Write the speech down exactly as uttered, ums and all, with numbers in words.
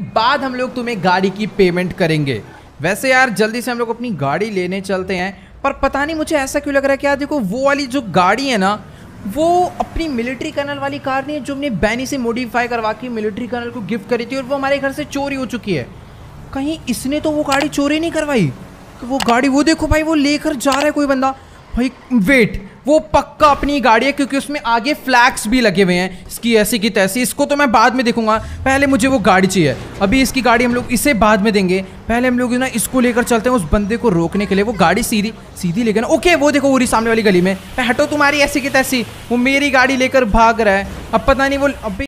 बाद हम लोग तुम्हें गाड़ी की पेमेंट करेंगे। वैसे यार जल्दी से हम लोग अपनी गाड़ी लेने चलते हैं, पर पता नहीं मुझे ऐसा क्यों लग रहा है कि यार देखो वो वाली जो गाड़ी है ना, वो अपनी मिलिट्री कर्नल वाली कार नहीं है जो हमने बैनी से मॉडिफाई करवा के मिलिट्री कर्नल को गिफ्ट करी थी और वो हमारे घर से चोरी हो चुकी है। कहीं इसने तो वो गाड़ी चोरी नहीं करवाई? तो वो गाड़ी वो देखो भाई, वो लेकर जा रहा है कोई बंदा भाई। वेट, वो पक्का अपनी गाड़ी है क्योंकि उसमें आगे फ्लैग्स भी लगे हुए हैं इसकी ऐसी की तैसी। इसको तो मैं बाद में देखूंगा, पहले मुझे वो गाड़ी चाहिए। अभी इसकी गाड़ी हम लोग इसे बाद में देंगे, पहले हम लोग ना इसको लेकर चलते हैं उस बंदे को रोकने के लिए। वो गाड़ी सीधी सीधी लेकर ना, ओके वो देखो वो रही सामने वाली गली में। हटो तुम्हारी ऐसी की तैसी, वो मेरी गाड़ी लेकर भाग रहा है। अब पता नहीं वो अभी